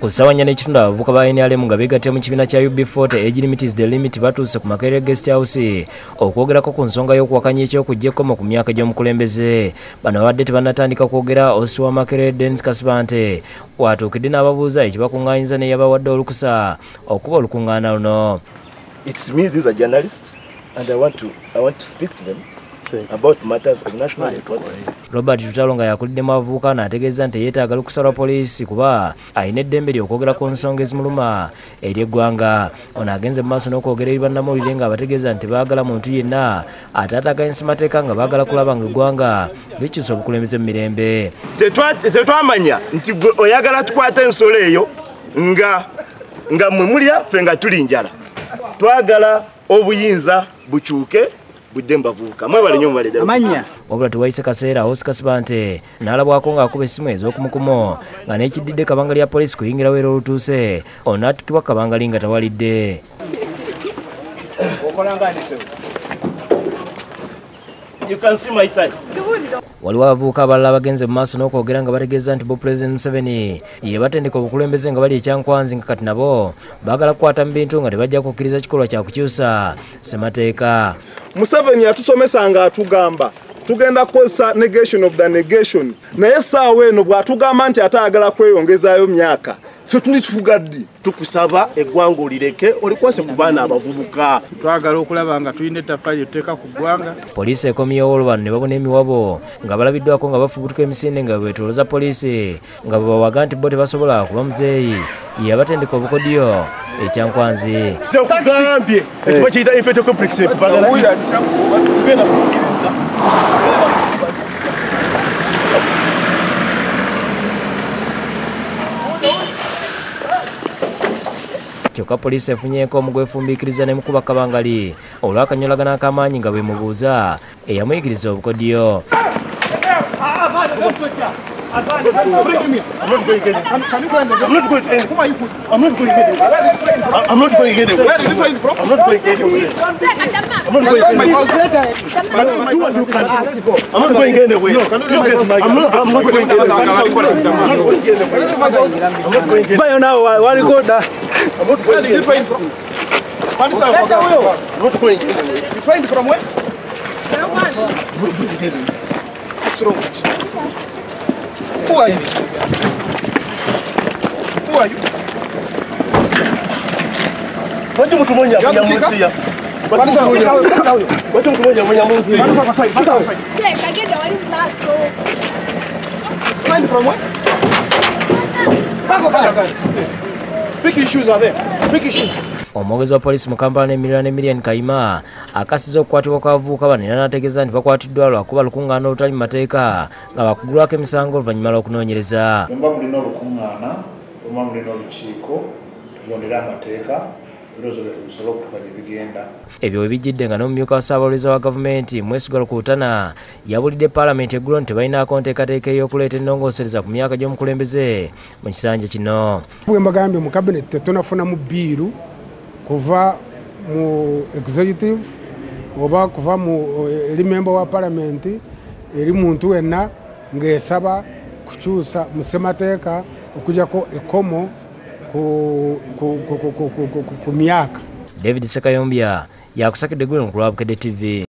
Kusawanya n'ekitundu abavuka ba NRM nga beegattira mu kibiina kya UB40 Age Limit is the Limit batuuse ku Makerere Guest House okwogerako ku nsonga y'okuwakanya eky'okuggyekkomo ku myaka gy'omukulembeze. Bano abadde tebanatandika kwogera Osi wa Makerere Dennis Kasibante watuukidde n'ababuuza ekibakungaanyiza ne yabawadde olukusa okuba olukungaana luno. It's me, these are journalists, and I want to speak to them about matters of national importance. Robert Tutalonga yakulidde mavuka na ategeza nti yeetaaga lukusalwa poliisi kuba ayina eddembe ly'okwogera ku nsonga ezimuluma ery'eggwanga. Ono agenze mu maaso n'okwogera eri bannamawulire ng'abategeeza nti baagala muntu yenna ataataaganyisa mateeka nga baagala kulaba ng'eggwanga likyusa obukulembeze mu mirembe. Tetwamanya nti oyagala tukwata ensolo eyo nga mmwe mulya ffe nga tuli njala. Twagala obuyinza bukyuke budemba vuka mwebale nyo mwaleda amanya obula tuwaise kaseera Osi Kasibante n'alabwako ng'akuba essimu ez'okumukumo nga n'ekiddidde kabanga lya poliisi kuyingira wera olutuuse. Ono attikibwa kabangali nga tawalidde. You can see my time. Waliwo abavuuka abalala abagenze mu maaso n'okwogera nga bategeeza nti bo Pulezidenti Museveni ye batendeka obukulembeze nga bali ekyankwanzi nga kati nabo baagala kukwata mu bintu nga tebajja kukkiriza kikolwa kya kukyusa ssemateeka. Museveni yatusomesa nga atugamba tugenda kukozesa negation of the negation, naye essaawa eno bw'atugamba nti ataagala kweyongezaayo myaka ffe tuli tufugaddi. Tukusaba eggwanga olireke olikwase ku baana abavubuka. Twagala okulaba nga tulina ettaffaali etteeka ku ggwanga. Poliisi ekomyewo olwano ne babona emiwabo nga balabiddwako nga bafubutuka emisinde nga bwetoloza poliisi nga bwe bawaga nti bo tebasobola kuba muzeeyi ye abatendeka obukodyo ekyankwanzi. Tekugambye ekiba kiyita infeto complex kyokka poliisi efunyeeko omugwefumbiikiriza ne mukuba kabangali olw'akanyolagana ak'amaanyi nga bwe mubuuza eyamuyigiriza obukodyo. I'm not going to find from. I'm not going. You find from where? What's wrong? Who are you? Who are you? What do you want to do? What do you want to do? Find from where? Big issues are there. Big issues. Omwogezi wa poliisi mu Kampala n'emirala n'Emilian Kayima akasiza okukwatibwa kw'abavubuka bano era n'ategeeza nti bakwatiddwa lwakuba lukungaana olutali mu mateeka nga bakugulwako emisango oluvannyuma lw'okunoonyereza. Mba mulina olukungaana, mba mulina olukiiko, tugondere amateeka, ebirowoozo byaffe bisobole okutuuka gye bigenda. Ebyo we bijjidde nga n'omumyuka wa Ssaabawolereza wa gavumenti Mwesigwa Rukutana yabulidde Paalamenti eggulo nti tebalinaako nteekateeka ey'okuleeta ennongoosereza ku myaka gy'omukulembeze mu kisanja kino. Bwe mbagambye mu kabineti tetunafunamu bbiiru kuva mu executive oba kuva mu eri memba wa Paalamenti eri muntu wenna ng'esaba kukyusa mu ssemateeka okujjako ekkomo ku myaka. David Ssekayombya yakusakidde gwe mu Kulwabukedde TV.